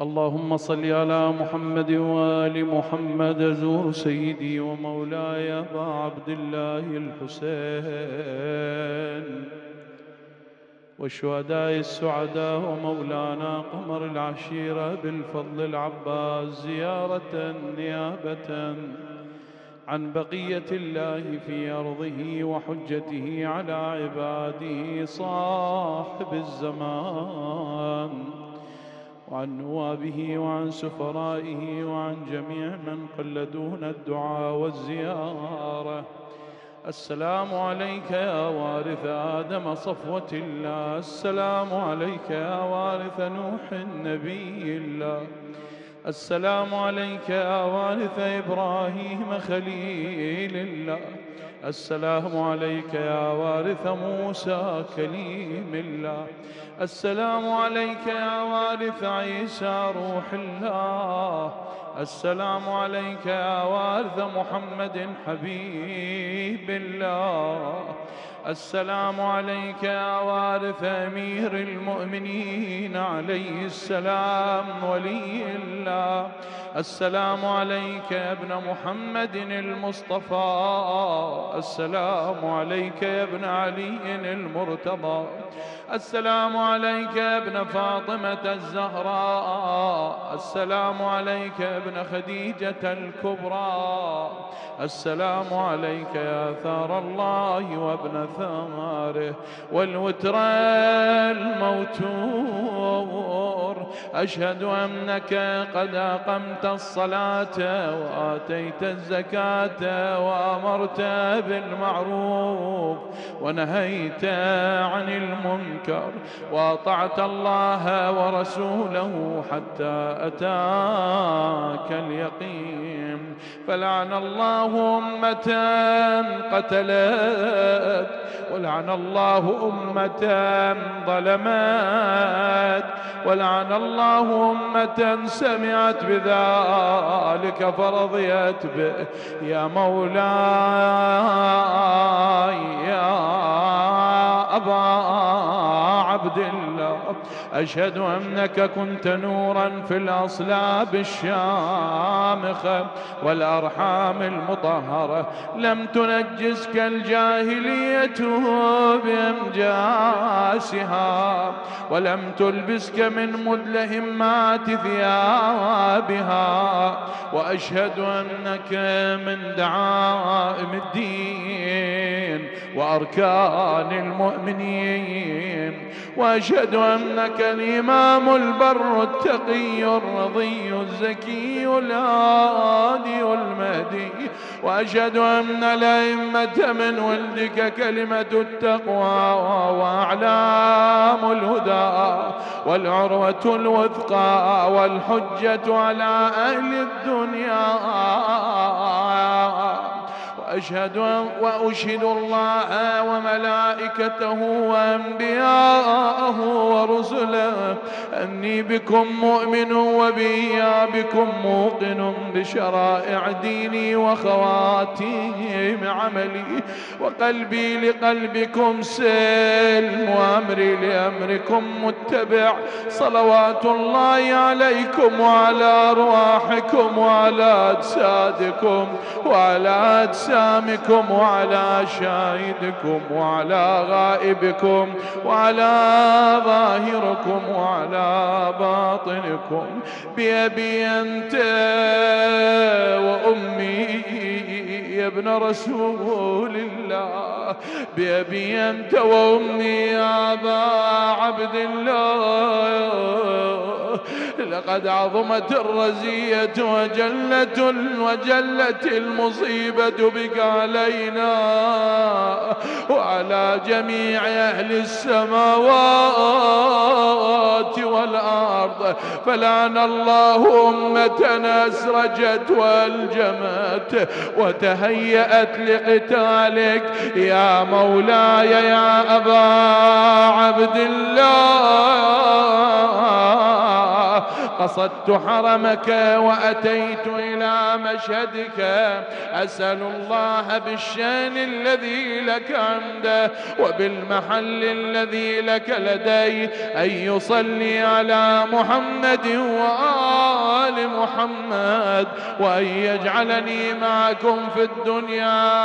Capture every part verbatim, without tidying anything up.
اللهم صل على محمد وآل محمد زور سيدي ومولاي أبا عبد الله الحسين والشهداء السعداء ومولانا قمر العشيرة أبي الفضل العباس زيارة نيابة عن بقية الله في أرضه وحجته على عباده صاحب الزمان وعن نوابه وعن سفرائه وعن جميع من قلدون الدعاء والزيارة. السلام عليك يا وارث آدم صفوة الله، السلام عليك يا وارث نوح النبي الله، السلام عليك يا وارث إبراهيم خليل الله، السلام عليك يا وارث موسى كليم الله، السلام عليك يا وارث عيسى روح الله، السلام عليك يا وارث محمد حبيب الله، السلام عليك يا وارث أمير المؤمنين عليه السلام ولي الله، السلام عليك يا ابن محمد المصطفى، السلام عليك يا ابن علي المرتضى، السلام عليك يا ابن فاطمة الزهراء، السلام عليك يا ابن خديجة الكبرى، السلام عليك يا ثار الله وابن ثماره والوتر الموتور. أشهد أنك قد أقمت الصلاة وآتيت الزكاة وأمرت بالمعروف ونهيت عن المنكر وأطعت الله ورسوله حتى أتاك اليقين، فلعن الله أمة قتلت ولعن الله أمة ظلمت ولعن الله أمة سمعت بذلك فرضيت به. يا مولاي يا أبا عبد الله، أشهد أنك كنت نورا في الأصلاب الشامخة والأرحام المطهرة، لم تنجسك الجاهلية بأمجاسها ولم تلبسك من مدلهمات ثيابها، وأشهد أنك من دعائم الدين وأركان المؤمنين، وأشهد أنك الإمام البر التقي الرضي الزكي الهادي المهدي، وأشهد أن الأئمة من ولدك كلمة التقوى وأعلام الهدى والعروة الوثقى والحجة على أهل الدنيا، أشهد وأشهد الله وملائكته وأنبياءه ورسله أني بكم مؤمن وبكم موقن بشرائع ديني وخواتيم عملي، وقلبي لقلبكم سلم وأمري لأمركم متبع. صلوات الله عليكم وعلى أرواحكم وعلى أجسادكم وعلى أجسادكم وعلى شاهدكم وعلى غائبكم وعلى ظاهركم وعلى باطنكم، بأبي أنت وأمي يا ابن رسول الله، بأبي أنت وأمي يا أبا عبد الله، لقد عظمت الرزية وجلت وجلت المصيبة بك علينا وعلى جميع أهل السماوات والأرض، فلعن الله أمة أسرجت والجمت وتهيأت لقتالك. يا مولاي يا أبا عبد الله قصدت حرمك وأتيت إلى مشهدك، أسأل الله بالشان الذي لك عمده وبالمحل الذي لك لديه أن يصلي على محمد وآل محمد، وأن يجعلني معكم في الدنيا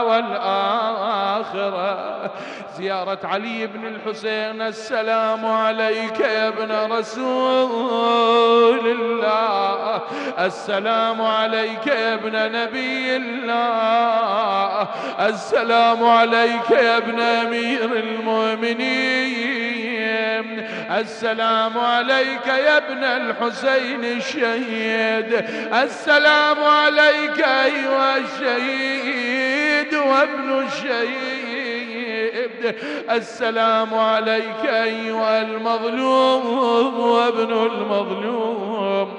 والآخرة. زيارة علي بن الحسين: السلام عليك يا ابن رسول الله، السلام عليك يا ابن نبي الله، السلام عليك يا ابن أمير المؤمنين، السلام عليك يا ابن الحسين الشهيد، السلام عليك أيها الشهيد وابن الشهيد، السلام عليك أيها المظلوم وابن المظلوم.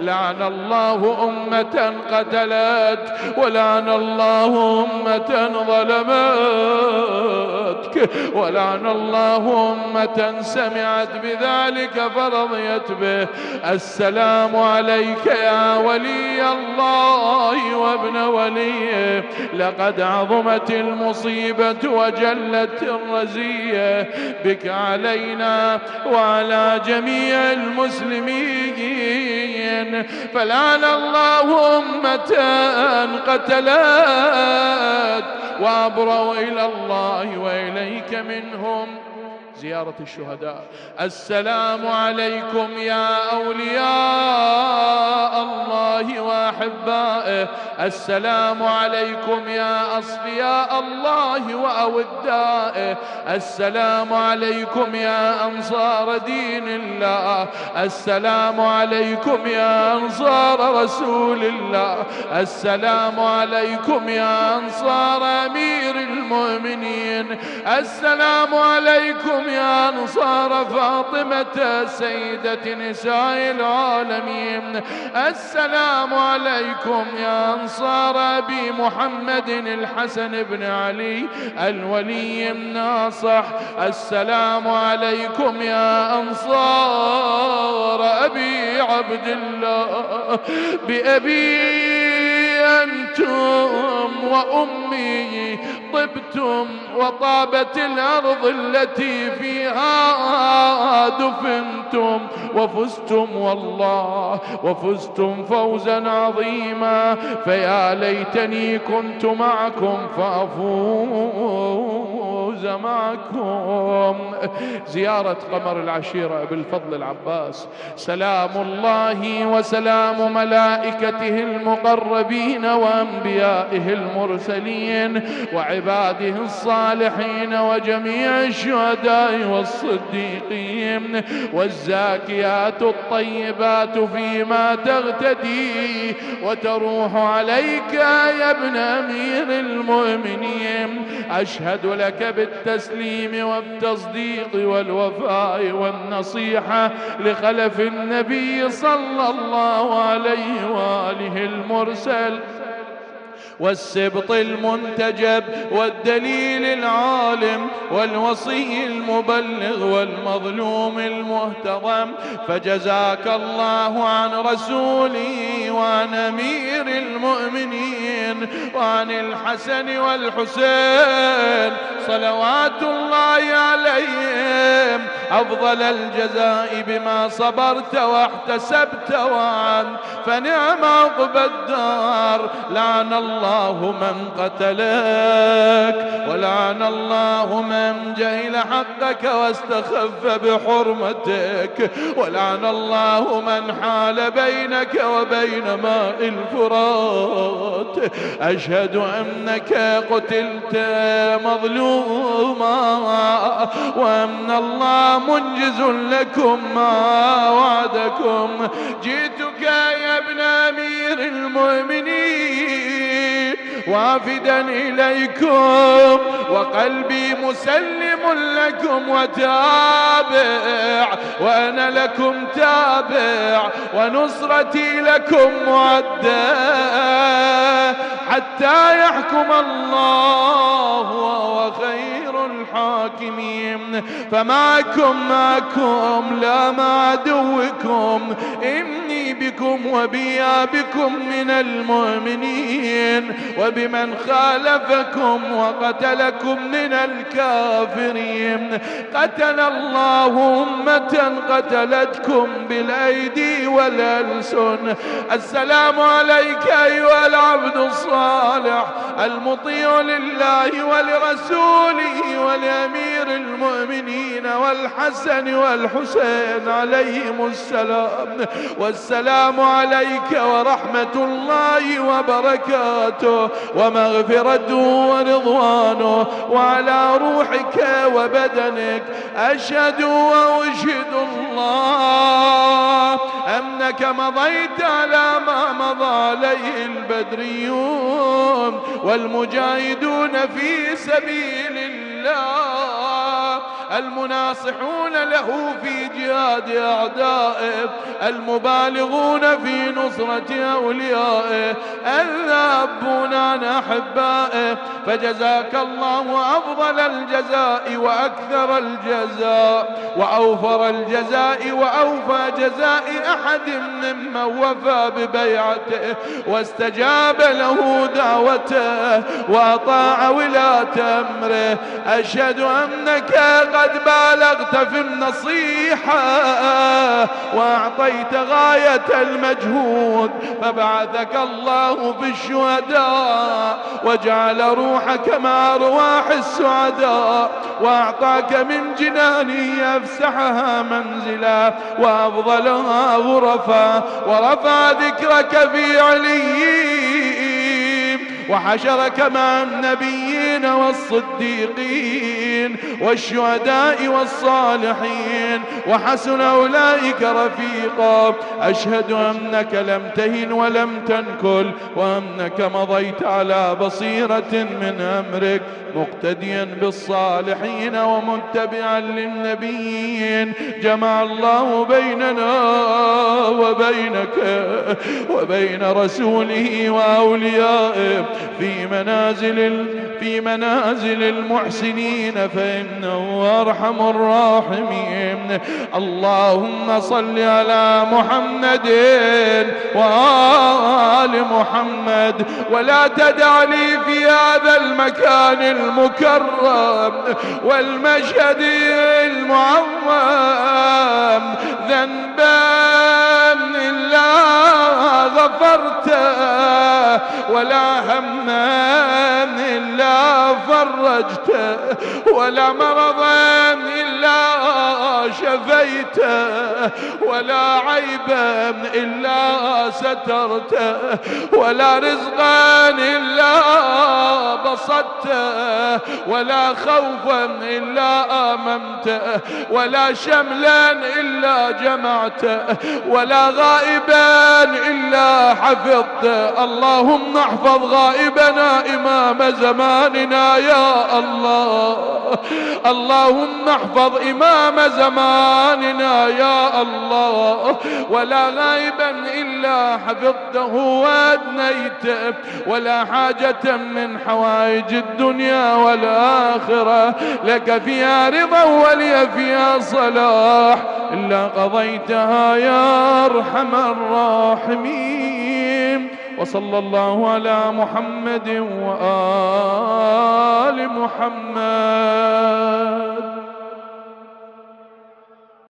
لعن الله أمة قتلت، ولعن الله أمة ظلمت، ولعن الله أمة سمعت بذلك فرضيت به. السلام عليك يا ولي الله وابن وليه، لقد عظمت المصيبة وجلت الرزية بك علينا وعلى جميع المسلمين، فلعن الله أمة قتلت وأبرأوا إلى الله وإليك منهم. زيارة الشهداء: السلام عليكم يا أولياء الله وأحبائه، السلام عليكم يا أصفياء الله وأودائه، السلام عليكم يا أنصار دين الله، السلام عليكم يا أنصار رسول الله، السلام عليكم يا أنصار أمير المؤمنين، السلام عليكم يا أنصار فاطمة سيدة نساء العالمين، السلام عليكم يا أنصار أبي محمد الحسن بن علي الولي الناصح، السلام عليكم يا أنصار أبي عبد الله، بأبي أنتم وأمي طبتم وطابت الأرض التي فيها دفنتم، وفزتم والله وفزتم فوزا عظيما، فيا ليتني كنت معكم فأفوز معكم. زيارة قمر العشيرة أبي الفضل العباس: سلام الله وسلام ملائكته المقربين وأنبيائه المرسلين وعباده الصالحين وجميع الشهداء والصديقين والزاكيات الطيبات فيما تغتدي وتروح عليك يا ابن أمير المؤمنين. أشهد لك بالتسليم والتصديق والوفاء والنصيحة لخلف النبي صلى الله عليه وآله المرسل والسبط المنتجب والدليل العالم والوصي المبلغ والمظلوم المهتضم، فجزاك الله عن رسوله وعن أمير المؤمنين وعن الحسن والحسين صلوات الله عليهم أفضل الجزاء بما صبرت واحتسبت وعن فنعم عقب الدار. لعن الله من قتلك، ولعن الله من جهل حقك واستخف بحرمتك، ولعن الله من حال بينك وبين ماء الفرات. أشهد أنك قتلت مظلوما وأن الله منجز لكم ما وعدكم. جئتك يا ابن أمير المؤمنين وافدا إليكم وقلبي مسلم لكم وتابع، وأنا لكم تابع ونصرتي لكم معدة، حتى يحكم الله وهو خير الحاكمين. فمعكم معكم لا مع عدوكم، إني بكم وبيابكم من المؤمنين، وبمن خالفكم وقتلكم من الكافرين. قتل الله أمة قتلتكم بالأيدي والألسن. السلام عليك أيها العبد الصالح المطيع لله ولرسوله ولأمير المؤمنين والحسن والحسين عليهم السلام، والسلام عليك ورحمة الله وبركاته ومغفرته ورضوانه، وعلى روحك وبدنك أشهد وأشهد الله أنك مضيت على ما مضى عليه البدريون والمجاهدون في سبيل الله، المناصحون له في جهاد أعدائه، المبالغون في نصرة أوليائه، الذابون عن أحبائه. فجزاك الله أفضل الجزاء وأكثر الجزاء وأوفر الجزاء وأوفى جزاء أحد ممن وفى ببيعته واستجاب له دعوته وأطاع ولاة أمره. أشهد أنك قد بالغت في النصيحة وأعطيت غاية المجهود، فبعثك الله في الشهداء وجعل روحك مع أرواح السعداء، وأعطاك من جنانه أفسحها منزلا وأفضلها غرفا، ورفع ذكرك في عليين، وحشرك مع النبيين والصديقين والشهداء والصالحين، وحسن أولئك رفيقا. أشهد أنك لم تهن ولم تنكل، وأنك مضيت على بصيرة من أمرك، مقتديا بالصالحين ومتبعا للنبيين. جمع الله بيننا وبينك وبين رسوله وأوليائه في منازل في منازل المحسنين، فإنه أرحم الراحمين. اللهم صل على محمد وآل محمد، ولا تدع لي في هذا المكان المكرم والمشهد المعظم ذنبا إلا غفرته، ولا هما إلا فرجته، ولا مرضا إلا شفيته، ولا عيبا إلا سترته، ولا رزقا إلا بسطته، ولا خوفا إلا آمنته، ولا شملا إلا جمعته، ولا غائبا إلا حفظته. اللهم احفظ غائبنا إمام زماننا يا الله، اللهم احفظ إمام زماننا يا الله، ولا غائبا إلا حفظته وأدنيته، ولا حاجة من حوائج الدنيا والآخرة لك فيها رضا ولي فيها صلاح إلا قضيتها يا أرحم الراحمين. وصلى الله على محمد وآل محمد.